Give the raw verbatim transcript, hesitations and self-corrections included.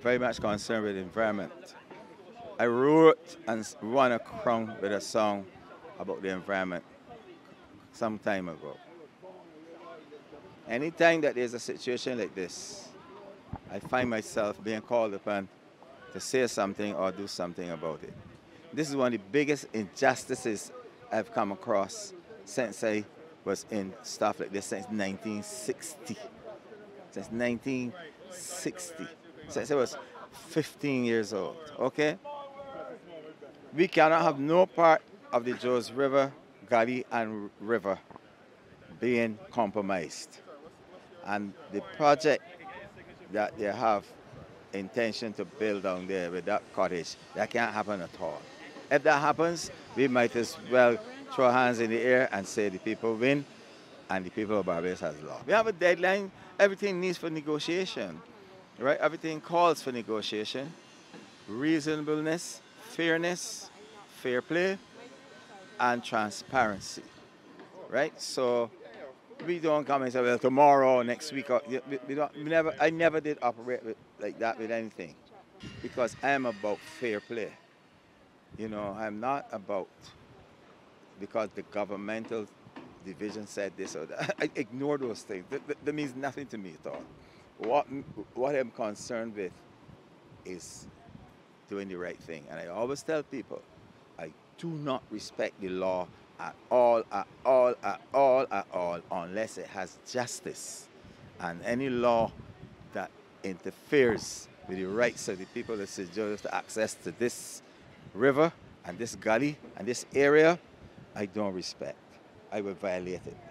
very much concerned with the environment. I wrote and won a crown with a song about the environment some time ago. Anytime that there's a situation like this, I find myself being called upon to say something or do something about it. This is one of the biggest injustices I've come across since I was in stuff like this, since nineteen sixty. Since nineteen sixty. Since I was fifteen years old, okay? We cannot have no part of the Joe's River, Gully and River being compromised. And the project that they have intention to build down there with that cottage, that can't happen at all. If that happens, we might as well throw hands in the air and say the people win and the people of Barbados has lost. We have a deadline. Everything needs for negotiation, right? Everything calls for negotiation. Reasonableness, fairness, fair play, and transparency, right? So we don't come and say, well, tomorrow, next week. Or, we, we don't, we never, I never did operate with, like that with anything, because I am about fair play. You know, I'm not about, because the governmental division said this or that. I ignore those things. That, that, that means nothing to me at all. What, what I'm concerned with is doing the right thing. And I always tell people, I do not respect the law at all, at all, at all, at all, unless it has justice. And any law that interferes with the rights of the people of Saint Joseph to access to this river and this gully and this area, I don't respect. I will violate it.